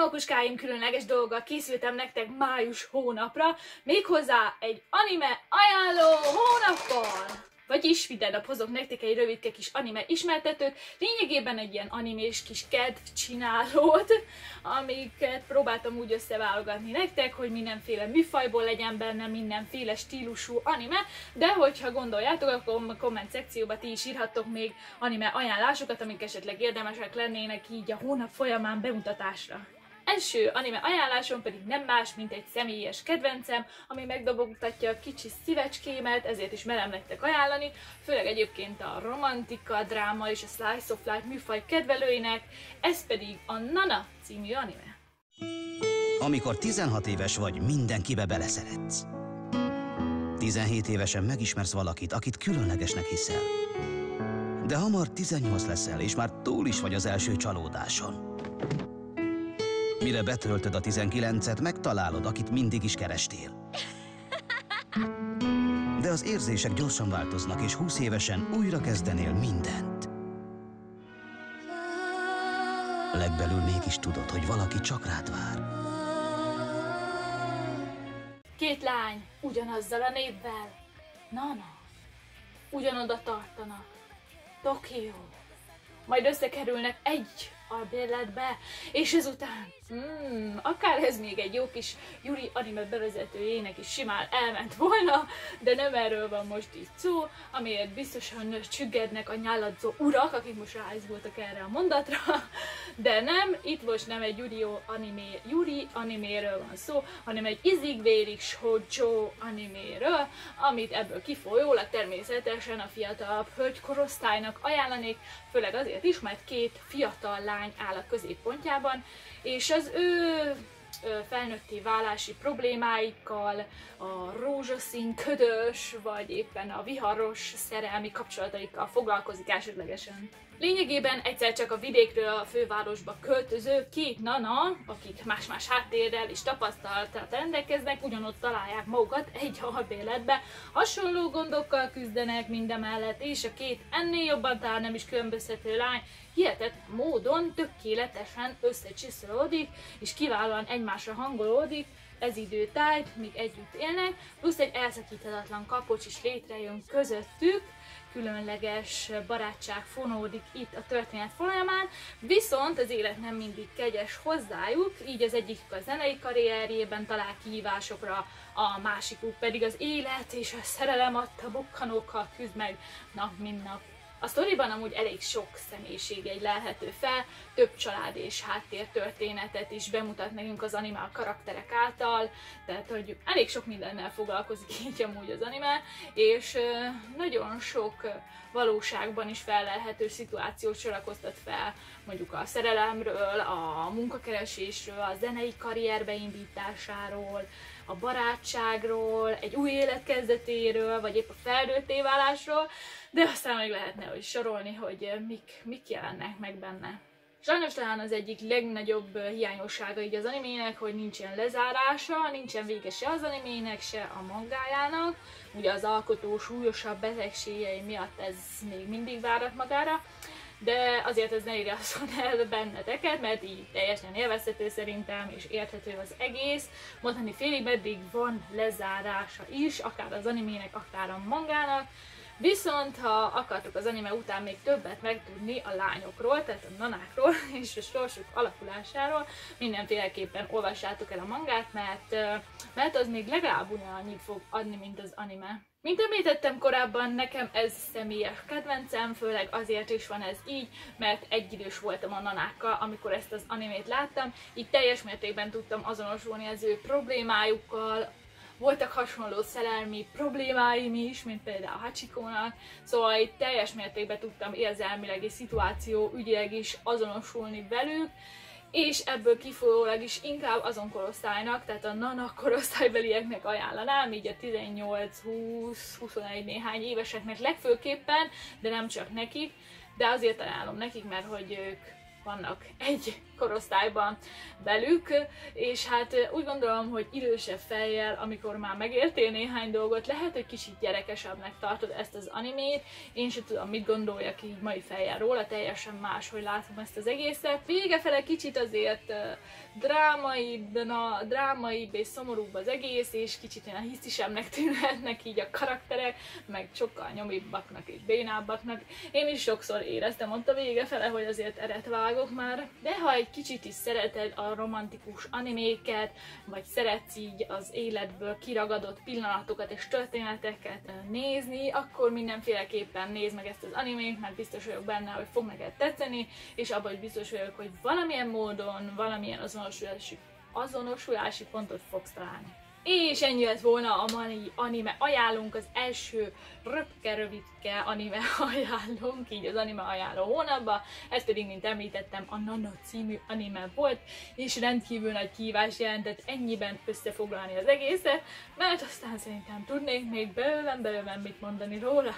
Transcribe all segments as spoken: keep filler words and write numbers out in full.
animókuskáim különleges dolgot készültem nektek május hónapra, méghozzá egy anime ajánló hónapban! Vagyis minden nap hozok nektek egy rövidke kis anime ismertetőt, lényegében egy ilyen animés kis kedvcsinálót, amiket próbáltam úgy összeválogatni nektek, hogy mindenféle műfajból legyen benne, mindenféle stílusú anime, de hogyha gondoljátok, akkor a komment szekcióba ti is írhattok még anime ajánlásokat, amik esetleg érdemesek lennének így a hónap folyamán bemutatásra. Első anime ajánlásom pedig nem más, mint egy személyes kedvencem, ami megdobogtatja a kicsi szívecskémet, ezért is merem nektek ajánlani, főleg egyébként a romantika, dráma és a slice of life műfaj kedvelőinek, ez pedig a Nana című anime. Amikor tizenhat éves vagy, mindenkibe beleszeretsz. tizenhét évesen megismersz valakit, akit különlegesnek hiszel. De hamar tizennyolc leszel, és már túl is vagy az első csalódáson. Mire betöltöd a tizenkilencet, megtalálod, akit mindig is kerestél. De az érzések gyorsan változnak, és húsz évesen újra kezdenél mindent. Legbelül mégis tudod, hogy valaki csak rád vár. Két lány ugyanazzal a névvel, Nana, ugyanoda tartanak, Tokió. Majd összekerülnek egy albérletbe, és ezután, hmm, akár ez még egy jó kis Yuri anime bevezetőjének is simán elment volna, de nem erről van most itt szó, amiért biztosan csüggednek a nyáladzó urak, akik most ráizgultak erre a mondatra, de nem, itt most nem egy Yuri anime, Yuri animéről van szó, hanem egy izigvérig shoujo animéről, amit ebből kifolyólag természetesen a fiatalabb hölgykorosztálynak ajánlanék, főleg azért is, mert két fiatal lány áll a középpontjában, és az ő felnőtté válási problémáikkal, a rózsaszín, ködös, vagy éppen a viharos szerelmi kapcsolataikkal foglalkozik elsődlegesen. Lényegében egyszer csak a vidékről a fővárosba költöző két nana, akik más-más háttérrel és tapasztalattal rendelkeznek, ugyanott találják magukat egy albérletbe, hasonló gondokkal küzdenek mindemellett, és a két ennél jobban talán nem is különböztető lány hihetetlen módon tökéletesen összecsiszolódik, és kiválóan egymásra hangolódik, ez időtájt, míg együtt élnek, plusz egy elszakíthatatlan kapocs is létrejön közöttük, különleges barátság fonódik itt a történet folyamán, viszont az élet nem mindig kegyes hozzájuk, így az egyik a zenei karrierjében talál kihívásokra, a másikuk pedig az élet és a szerelem adta bukkanókkal küzd meg nap mint nap. A sztoriban amúgy elég sok személyiségjegy lelhető fel, több család és háttértörténetet is bemutat nekünk az anime a karakterek által, tehát hogy elég sok mindennel foglalkozik így amúgy az anime, és nagyon sok valóságban is fellelhető szituációt sorakoztat fel, mondjuk a szerelemről, a munkakeresésről, a zenei karrier beindításáról, a barátságról, egy új élet kezdetéről, vagy épp a felnőtté válásról, de aztán még lehetne hogy sorolni, hogy mik, mik jelennek meg benne. Sajnos talán az egyik legnagyobb hiányossága így az animének, hogy nincsen lezárása, nincsen vége se az animének, se a mangájának. Ugye az alkotó súlyosabb betegségei miatt ez még mindig várat magára, de azért ez ne irányozzon el benneteket, mert így teljesen élvezhető szerintem, és érthető az egész. Mondani félig meddig van lezárása is, akár az animének, akár a mangának. Viszont, ha akartok az anime után még többet megtudni a lányokról, tehát a nanákról és a sorsuk alakulásáról, mindenféleképpen olvassátok el a mangát, mert, mert az még legalább ugyanannyit fog adni, mint az anime. Mint említettem korábban, nekem ez személyes kedvencem, főleg azért is van ez így, mert egyidős voltam a nanákkal, amikor ezt az animét láttam, így teljes mértékben tudtam azonosulni az ő problémájukkal, voltak hasonló szerelmi problémáim is, mint például a Hachikónak, szóval itt teljes mértékben tudtam érzelmileg és szituáció ügyileg is azonosulni velük, és ebből kifolyólag is inkább azon korosztálynak, tehát a nana korosztálybelieknek ajánlanám, így a tizennyolc, húsz, huszonegy néhány éveseknek legfőképpen, de nem csak nekik, de azért ajánlom nekik, mert hogy ők vannak egy korosztályban velük, és hát úgy gondolom, hogy idősebb fejjel, amikor már megértél néhány dolgot, lehet, hogy kicsit gyerekesebbnek tartod ezt az animét, én sem tudom, mit gondoljak így mai fejjel róla, teljesen máshogy látom ezt az egészet. Végefele kicsit azért drámaibb, na, drámaibb és szomorúbb az egész, és kicsit ilyen hisztisebbnek tűnhetnek így a karakterek, meg sokkal nyomibbaknak és bénábbaknak. Én is sokszor éreztem ott a végefele, hogy azért eret vágok már, de ha egy kicsit is szereted a romantikus animéket, vagy szeretsz így az életből kiragadott pillanatokat és történeteket nézni, akkor mindenféleképpen nézd meg ezt az animét, mert biztos vagyok benne, hogy fog neked tetszeni, és abban is biztos vagyok, hogy valamilyen módon, valamilyen azonosulási, azonosulási pontot fogsz találni. És ennyi lett volna a mai anime ajánlónk, az első röpke rövidke anime ajánlónk, így az anime ajánló hónapban, ez pedig, mint említettem, a Nana című anime volt, és rendkívül nagy kihívás jelentett ennyiben összefoglalni az egészet, mert aztán szerintem tudnék még bőven-bőven mit mondani róla.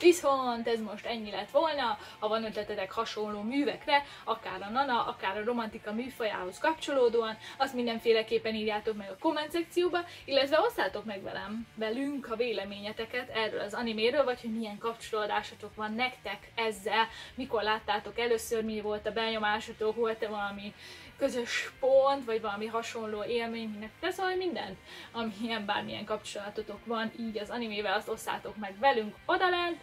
Viszont ez most ennyi lett volna, ha van ötletetek hasonló művekre, akár a Nana, akár a romantika műfajához kapcsolódóan, azt mindenféleképpen írjátok meg a komment szekcióba, illetve osszátok meg velem, velünk a véleményeteket erről az animéről, vagy hogy milyen kapcsolódásotok van nektek ezzel, mikor láttátok először, mi volt a benyomásotok, volt-e valami közös pont, vagy valami hasonló élmény, minek tesz, vagy mindent, amilyen bármilyen kapcsolatotok van így az animével, azt osszátok meg velünk odalent,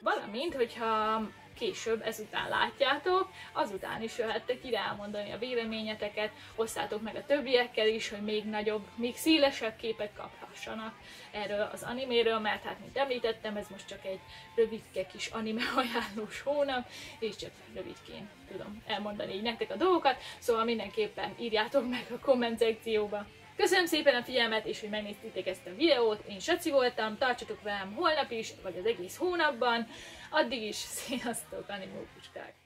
valamint, hogyha később ezután látjátok, azután is jöhettek ide elmondani a véleményeteket, osszátok meg a többiekkel is, hogy még nagyobb, még szélesebb képet kaphassanak erről az animéről, mert hát, mint említettem, ez most csak egy rövidke kis anime ajánlós hónap, és csak rövidkén tudom elmondani így nektek a dolgokat, szóval mindenképpen írjátok meg a komment szekcióba. Köszönöm szépen a figyelmet, és hogy megnéztétek ezt a videót, én Saci voltam, tartsatok velem holnap is, vagy az egész hónapban, addig is, sziasztok, animópuskák!